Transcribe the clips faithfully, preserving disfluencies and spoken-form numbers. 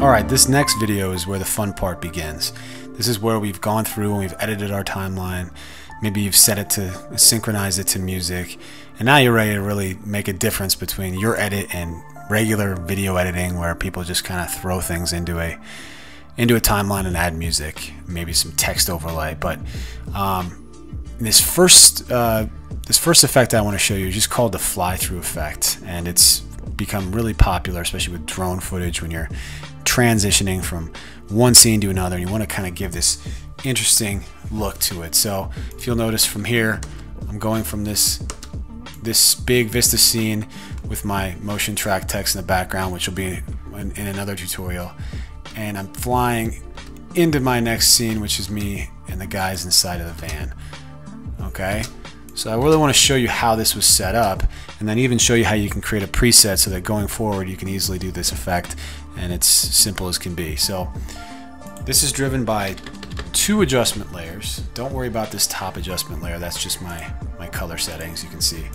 Alright, this next video is where the fun part begins. This is where we've gone through and we've edited our timeline. Maybe you've set it to synchronize it to music. And now you're ready to really make a difference between your edit and regular video editing, where people just kind of throw things into a into a timeline and add music, maybe some text overlay. But um, this first uh, this first effect I want to show you is just called the fly-through effect, and it's become really popular, especially with drone footage, when you're transitioning from one scene to another and you want to kind of give this interesting look to it. So if you'll notice from here, I'm going from this this big vista scene with my motion track text in the background, which will be in, in another tutorial, and I'm flying into my next scene, which is me and the guys inside of the van. Okay, so I really want to show you how this was set up, and then even show you how you can create a preset so that going forward you can easily do this effect, and it's simple as can be. So this is driven by two adjustment layers. Don't worry about this top adjustment layer, that's just my my color settings, you can see.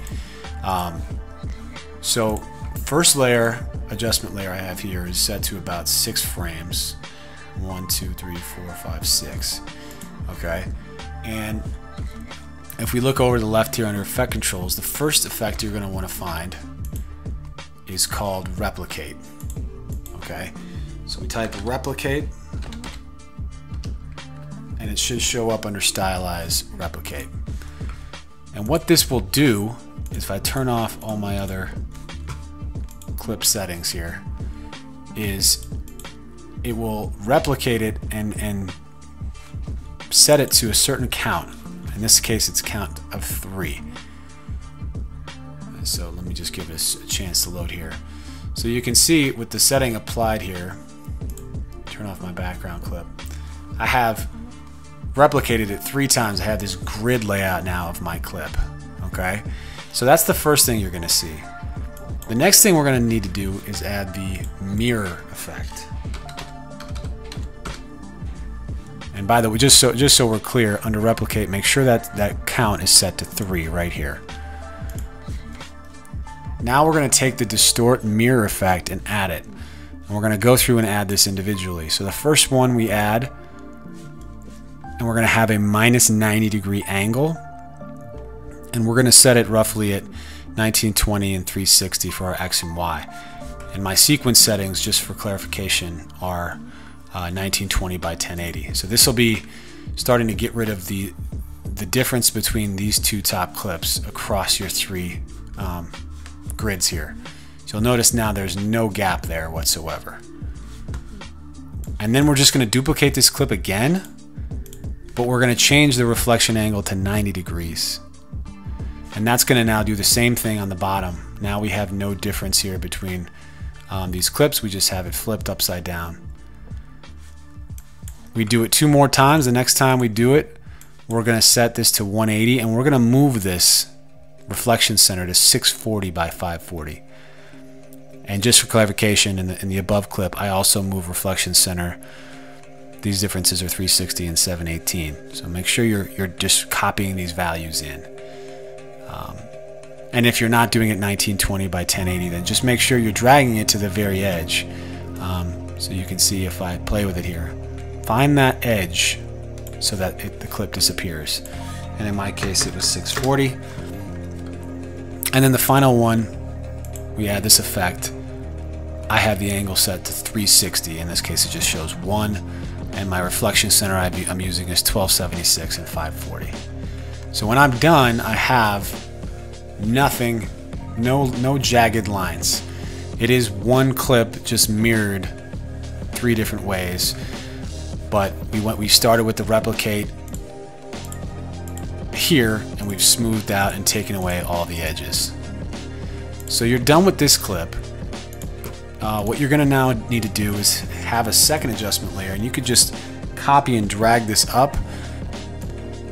Um, so first layer, adjustment layer I have here is set to about six frames. One, two, three, four, five, six. Okay, and if we look over to the left here under effect controls, the first effect you're going to want to find is called replicate. Okay, so we type replicate, and it should show up under stylize replicate. And what this will do is, if I turn off all my other clip settings here, is it will replicate it and, and set it to a certain count. In this case, it's count of three. So let me just give this a chance to load here. So you can see with the setting applied here, turn off my background clip, I have replicated it three times. I have this grid layout now of my clip. Okay, so that's the first thing you're gonna see. The next thing we're gonna need to do is add the mirror effect. And by the way, just so just so we're clear, under replicate, make sure that that count is set to three right here. Now we're gonna take the distort mirror effect and add it. And we're gonna go through and add this individually. So the first one we add, and we're going to have a minus ninety degree angle, and we're going to set it roughly at nineteen twenty and three sixty for our X and Y. And my sequence settings, just for clarification, are uh, nineteen twenty by ten eighty. So this will be starting to get rid of the the difference between these two top clips across your three um, grids here. So you'll notice now there's no gap there whatsoever. And then we're just going to duplicate this clip again, but we're going to change the reflection angle to ninety degrees. And that's going to now do the same thing on the bottom. Now we have no difference here between um, these clips. We just have it flipped upside down. We do it two more times. The next time we do it, we're going to set this to one eighty, and we're going to move this reflection center to six forty by five forty. And just for clarification, in the, in the above clip, I also move reflection center. These differences are three sixty and seven eighteen. So make sure you're, you're just copying these values in. Um, and if you're not doing it nineteen twenty by ten eighty, then just make sure you're dragging it to the very edge. Um, so you can see if I play with it here, find that edge so that it, the clip disappears. And in my case, it was six forty. And then the final one, we add this effect. I have the angle set to three sixty. In this case, it just shows one. And my reflection center I'm using is twelve seventy-six and five forty. So when I'm done, I have nothing, no, no jagged lines. It is one clip just mirrored three different ways. But we went, we started with the replicate here, and we've smoothed out and taken away all the edges. So you're done with this clip. Uh, what you're going to now need to do is have a second adjustment layer, and you could just copy and drag this up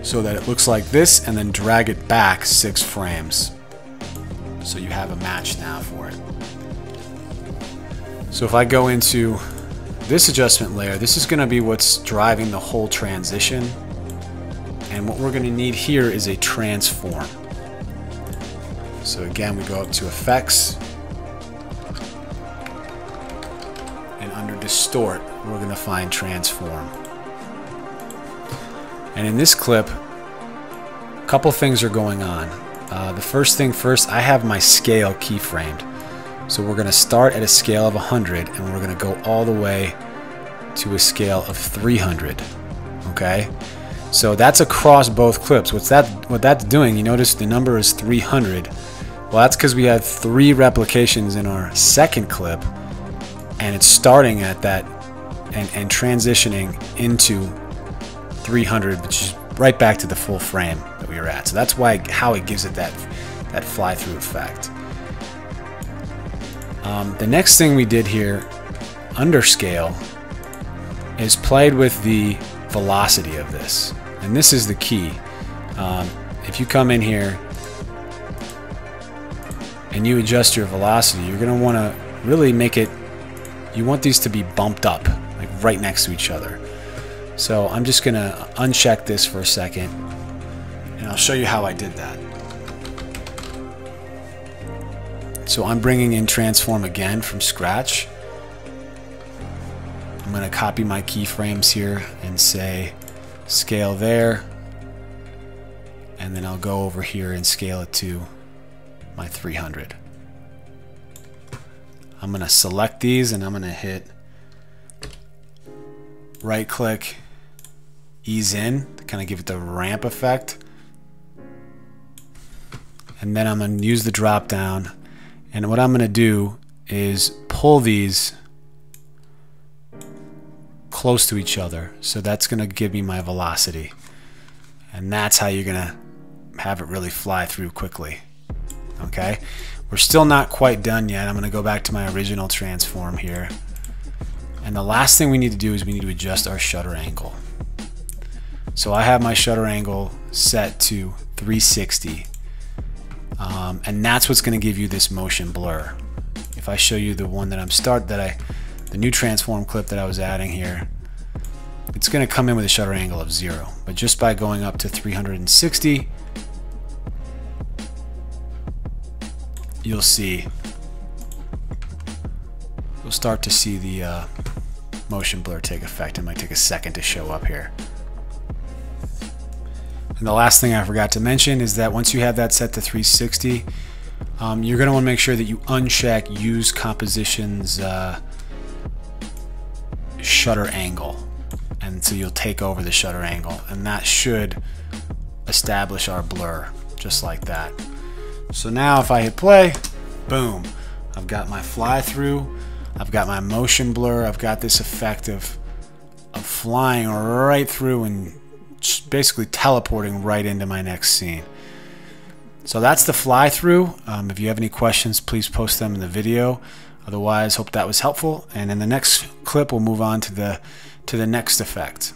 so that it looks like this, and then drag it back six frames. So you have a match now for it. So if I go into this adjustment layer, this is going to be what's driving the whole transition. And what we're going to need here is a transform. So again, we go up to effects. distort, we're going to find transform. And in this clip, a couple things are going on. Uh, the first thing first, I have my scale keyframed. So we're going to start at a scale of one hundred, and we're going to go all the way to a scale of three hundred. Okay? So that's across both clips. What's that, what that's doing, you notice the number is three hundred. Well, that's because we have three replications in our second clip, and it's starting at that and, and transitioning into three hundred, which is right back to the full frame that we were at. So that's why how it gives it that, that fly-through effect. Um, the next thing we did here, under scale, is played with the velocity of this. And this is the key. Um, if you come in here and you adjust your velocity, you're going to want to really make it, you want these to be bumped up, like right next to each other. So I'm just going to uncheck this for a second, and I'll show you how I did that. So I'm bringing in transform again from scratch. I'm going to copy my keyframes here and say scale there, and then I'll go over here and scale it to my three hundred. I'm going to select these, and I'm going to hit right click, ease in to kind of give it the ramp effect, and then I'm going to use the drop down, and what I'm going to do is pull these close to each other. So that's going to give me my velocity, and that's how you're going to have it really fly through quickly. Okay, we're still not quite done yet. I'm going to go back to my original transform here, and the last thing we need to do is we need to adjust our shutter angle. So I have my shutter angle set to three sixty, um, and that's what's going to give you this motion blur. If I show you the one that I'm start that I the new transform clip that I was adding here, it's going to come in with a shutter angle of zero, but just by going up to three hundred sixty, you'll see, you'll start to see the uh, motion blur take effect. It might take a second to show up here. And the last thing I forgot to mention is that once you have that set to three sixty, um, you're going to want to make sure that you uncheck use compositions uh, shutter angle, and so you'll take over the shutter angle, and that should establish our blur just like that. So now if I hit play, boom, I've got my fly through, I've got my motion blur, I've got this effect of, of flying right through and basically teleporting right into my next scene. So that's the fly through. Um, if you have any questions, please post them in the video. Otherwise, hope that was helpful, and in the next clip we'll move on to the to the next effect.